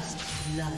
First blood.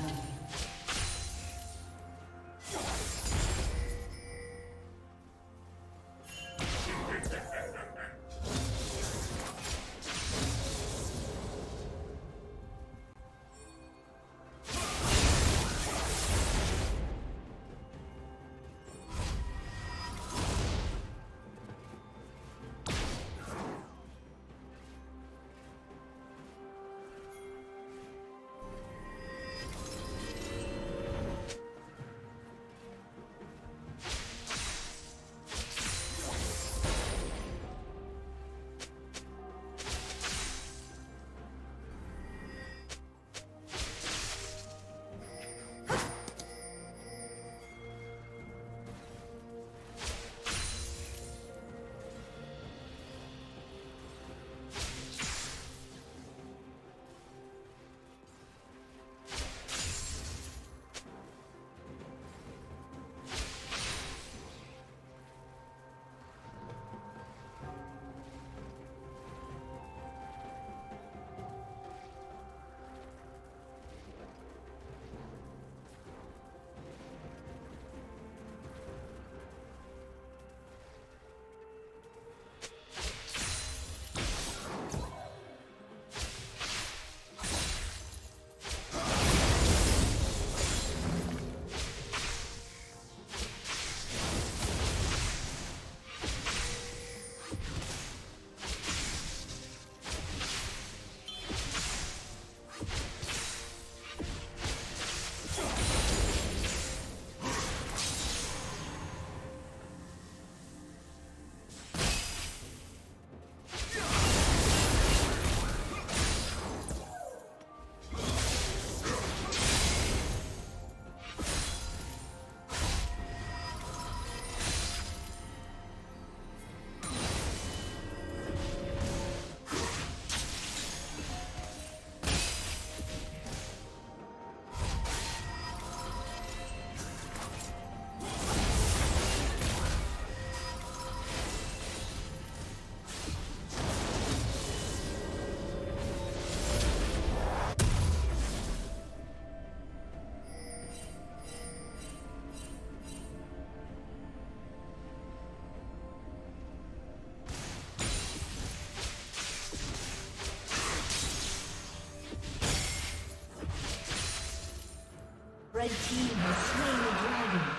Red team has slain the dragon.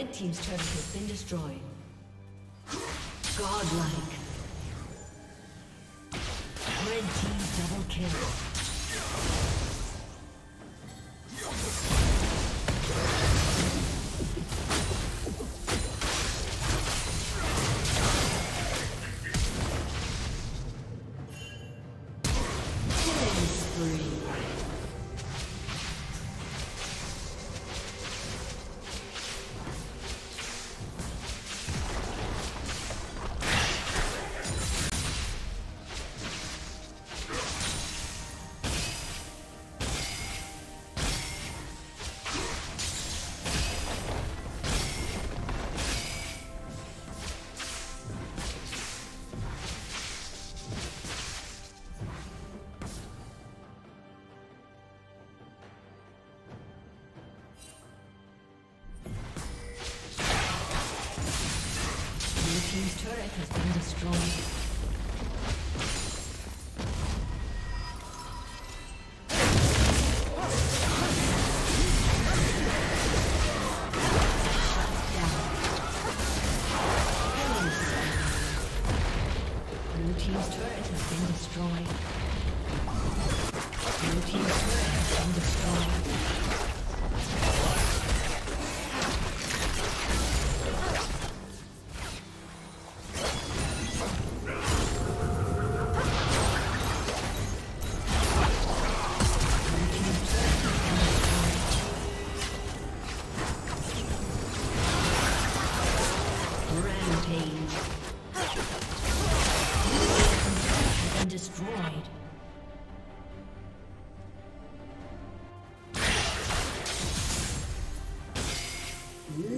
Red team's turret has been destroyed. Godlike. Red team double kill.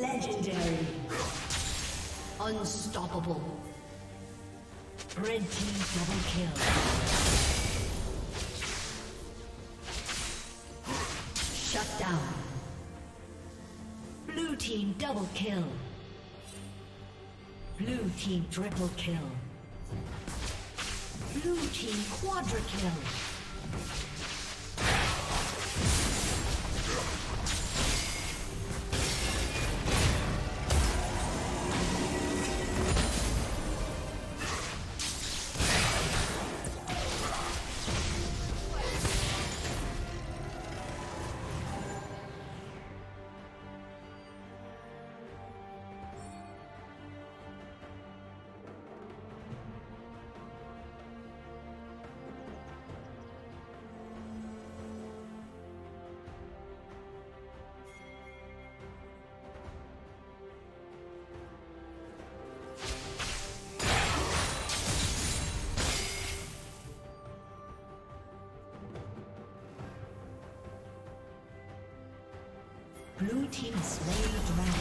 Legendary. Unstoppable. Red team double kill. Shut down. Blue team double kill. Blue team triple kill. Blue team quadra kill. Blue team slain the dragon.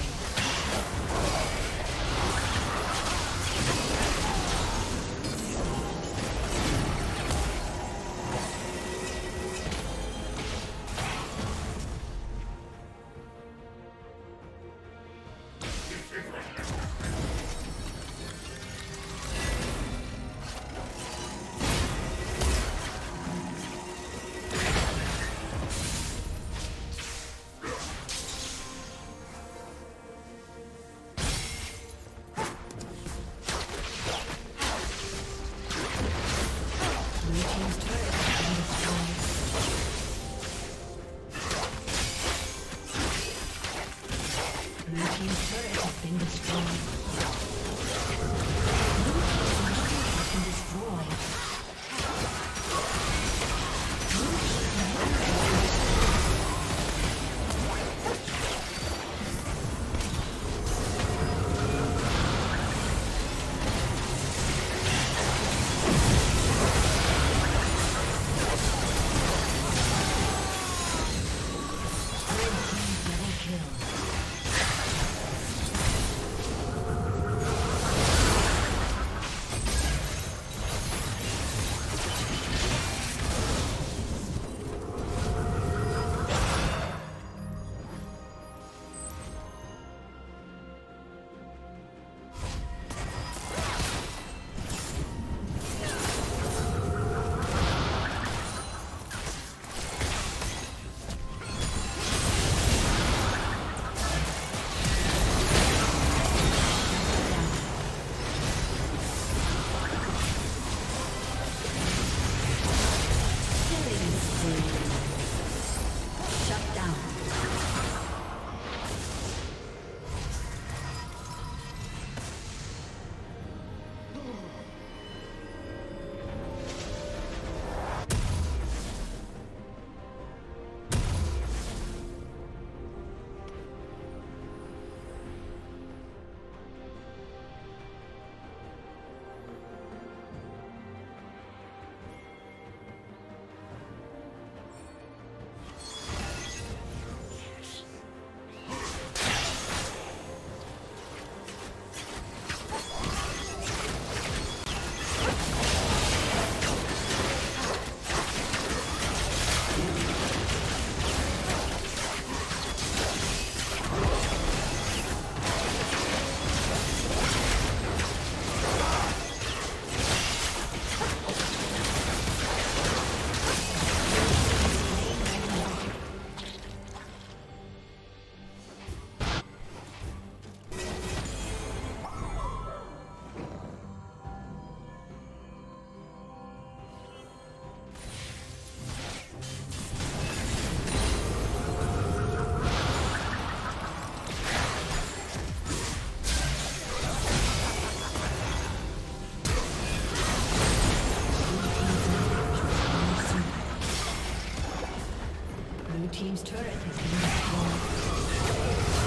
Team's turret has been destroyed.